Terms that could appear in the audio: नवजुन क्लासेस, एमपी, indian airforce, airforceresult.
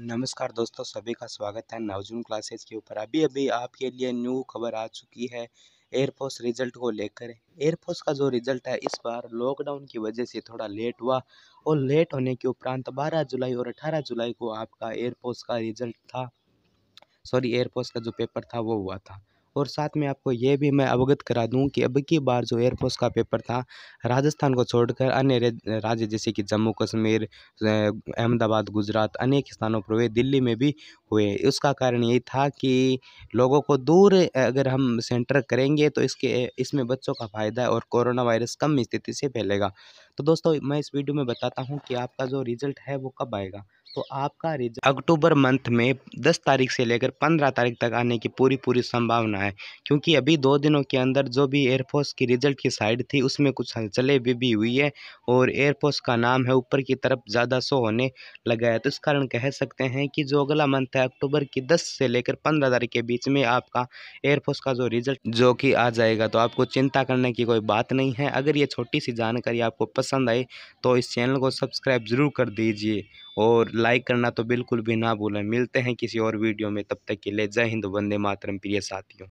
नमस्कार दोस्तों, सभी का स्वागत है नवजुन क्लासेस के ऊपर। अभी आपके लिए न्यू खबर आ चुकी है एयरफोर्स रिजल्ट को लेकर। एयरफोर्स का जो रिजल्ट है इस बार लॉकडाउन की वजह से थोड़ा लेट हुआ और लेट होने के उपरांत 12 जुलाई और 18 जुलाई को आपका एयरफोर्स का रिजल्ट था, सॉरी एयरफोर्स का जो पेपर था वो हुआ था। और साथ में आपको ये भी मैं अवगत करा दूं कि अब की बार जो एयरफोर्स का पेपर था राजस्थान को छोड़कर अन्य राज्य जैसे कि जम्मू कश्मीर, अहमदाबाद, गुजरात, अनेक स्थानों पर हुए, दिल्ली में भी हुए। उसका कारण यही था कि लोगों को दूर अगर हम सेंटर करेंगे तो इसमें बच्चों का फ़ायदा है और कोरोना वायरस कम स्थिति से फैलेगा। तो दोस्तों मैं इस वीडियो में बताता हूँ कि आपका जो रिजल्ट है वो कब आएगा। तो आपका रिजल्ट अक्टूबर मंथ में 10 तारीख से लेकर 15 तारीख तक आने की पूरी संभावना है, क्योंकि अभी 2 दिनों के अंदर जो भी एयरफोर्स की रिजल्ट की साइड थी उसमें कुछ हलचलें भी हुई है और एयरफोर्स का नाम है ऊपर की तरफ ज़्यादा शो होने लगा है। तो इस कारण कह सकते हैं कि जो अगला मंथ है अक्टूबर की 10 से लेकर 15 तारीख के बीच में आपका एयरफोर्स का जो रिजल्ट जो कि आ जाएगा। तो आपको चिंता करने की कोई बात नहीं है। अगर ये छोटी सी जानकारी आपको पसंद आई तो इस चैनल को सब्सक्राइब ज़रूर कर दीजिए और लाइक करना तो बिल्कुल भी ना भूलें। मिलते हैं किसी और वीडियो में, तब तक के लिए जय हिंद, वंदे मातरम प्रिय साथियों।